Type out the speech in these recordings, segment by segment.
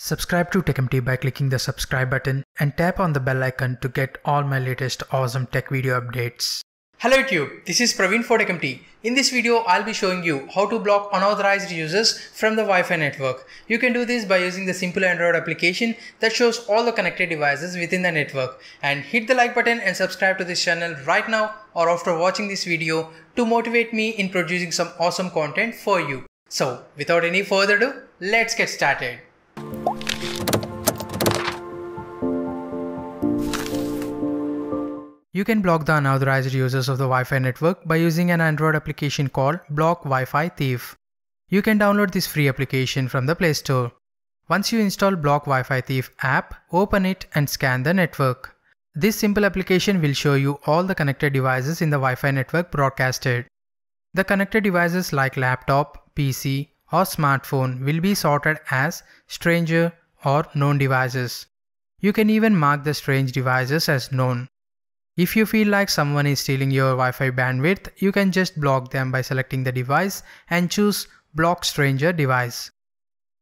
Subscribe to TechEmpty by clicking the subscribe button and tap on the bell icon to get all my latest awesome tech video updates. Hello YouTube, this is Praveen for TechEmpty. In this video, I'll be showing you how to block unauthorized users from the Wi-Fi network. You can do this by using the simple Android application that shows all the connected devices within the network. And hit the like button and subscribe to this channel right now or after watching this video to motivate me in producing some awesome content for you. So without any further ado, let's get started. You can block the unauthorized users of the Wi-Fi network by using an Android application called Block Wi-Fi Thief. You can download this free application from the Playstore. Once you install Block Wi-Fi Thief app, open it and scan the network. This simple application will show you all the connected devices in the Wi-Fi network broadcasted. The connected devices like laptop, PC or smartphone will be sorted as stranger or known devices. You can even mark the strange devices as known. If you feel like someone is stealing your Wi-Fi bandwidth, you can just block them by selecting the device and choose Block Stranger Device.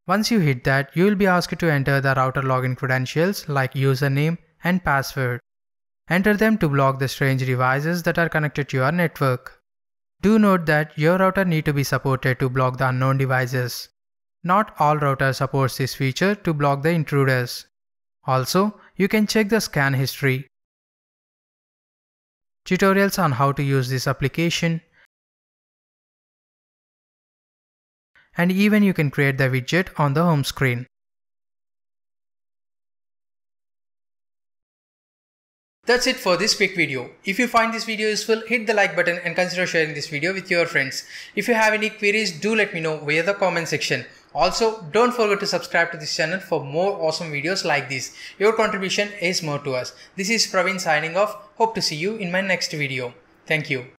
Once you hit that, you will be asked to enter the router login credentials like username and password. Enter them to block the strange devices that are connected to your network. Do note that your router needs to be supported to block the unknown devices. Not all routers support this feature to block the intruders. Also, you can check the scan history. Tutorials on how to use this application, and even you can create the widget on the home screen. That's it for this quick video. If you find this video useful, hit the like button and consider sharing this video with your friends. If you have any queries, do let me know via the comment section. Also, don't forget to subscribe to this channel for more awesome videos like this. Your contribution is more to us. This is Praveen signing off. Hope to see you in my next video. Thank you.